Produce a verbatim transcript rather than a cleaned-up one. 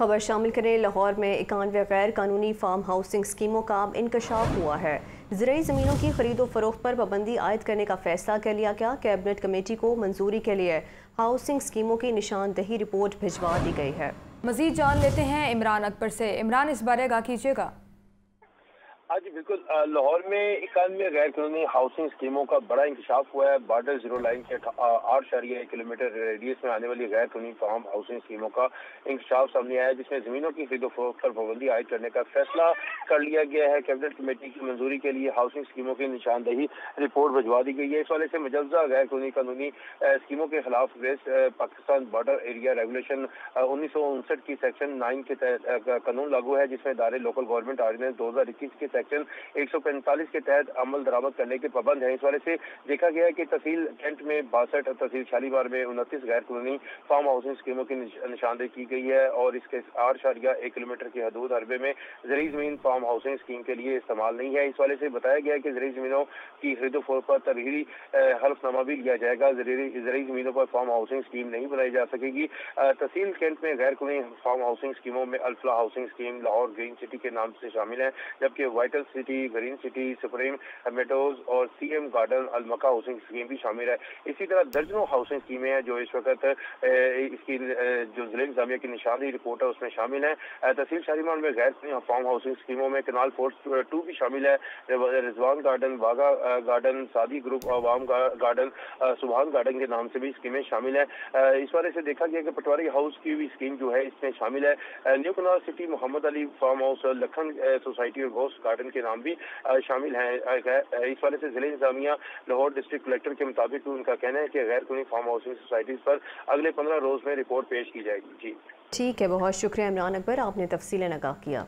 खबर शामिल करें। लाहौर में इक्यानवे गैर कानूनी फार्म हाउसिंग स्कीमों का इंकशाफ हुआ है। ज़रूरी ज़मीनों की खरीदो फरोख्त पर पाबंदी आयद करने का फैसला कर लिया गया। कैबिनेट कमेटी को मंजूरी के लिए हाउसिंग स्कीमों की निशानदही रिपोर्ट भिजवा दी गई है। मज़ीद जान लेते हैं इमरान अकबर से। इमरान, इस बारे आगाह कीजिएगा। आज बिल्कुल लाहौर में इक्यानवे गैर कानूनी हाउसिंग स्कीमों का बड़ा इंकशाफ हुआ है। बॉर्डर जीरो लाइन के आठ शरिया एक किलोमीटर रेडियस में आने वाली गैर कानूनी फार्म हाउसिंग स्कीमों का इंकशाफ सामने आया, जिसमें ज़मीनों की खरीदो फरोख्त पर पाबंदी आयद करने का फैसला कर लिया गया है। कैबिनेट कमेटी की मंजूरी के लिए हाउसिंग स्कीमों की निशानदही रिपोर्ट भिजवा दी गई है। इस वाले से मुजवजा गैर कानूनी कानूनी स्कीमों के खिलाफ रेस पाकिस्तान बॉर्डर एरिया रेगुलेशन उन्नीस सौ उनसठ की सेक्शन नाइन के तहत कानून लागू है, जिसमें दायरे लोकल गवर्नमेंट ऑर्डिनेंस दो हज़ार इक्कीस के सेक्शन एक सौ पैंतालीस के तहत अमल दरामद करने के पाबंद है। इस वाले से देखा गया है कि तहसील कैंट में बासठ, तहसील शालीमार में उनतीस गैर कानूनी फार्म हाउसिंग स्कीमों की निशानदेही की गई है और इसके आठ शरिया एक किलोमीटर की हदूद अरबे में जरिए जमीन फार्म हाउसिंग स्कीम के लिए इस्तेमाल नहीं है। इस वाले से बताया गया है कि जरिए जमीनों की खरीदो फरोख्त पर तबीरी हल्फनामा भी लिया जाएगा। जरिए जमीनों पर फार्म हाउसिंग स्कीम नहीं बनाई जा सकेगी। तहसील कैंट में गैर कानूनी फार्म हाउसिंग स्कीमों में alpha housing scheme Lahore green city के नाम से शामिल है, जबकि vital city, green city, supreme metros और सीएम गार्डन अलमका हाउसिंग स्कीम भी शामिल है। इसी तरह दर्जनों हाउसिंग स्कीमें हैं जो इस वक्त इसकी जो जिले इंतजामिया की निशानदेही रिपोर्ट है उसमें शामिल है। तहसील शालीमार में गैर फार्म हाउसिंग स्कीमों में कनाल फोर्थ टू भी शामिल है। रिजवान गार्डन, वाघा गार्डन, सादी ग्रुप और वाम गार्डन, सुभान गार्डन के नाम से भी स्कीमें शामिल है। इस बारे से देखा गया कि पटवारी हाउस की भी स्कीम जो है इसमें शामिल है। New canal city, Mohammad Ali farm house, Lakhan society और बहुत गार्डन के नाम भी शामिल हैं। इस वाले से जिले इंतजामिया लाहौर डिस्ट्रिक्ट कलेक्टर के मुताबिक उनका कहना है कि गैर कानूनी फार्म हाउसिंग सोसाइटीज पर अगले पंद्रह रोज में रिपोर्ट पेश की जाएगी। जी ठीक है, बहुत शुक्रिया इमरान अकबर, आपने तफसीलें आगाह किया।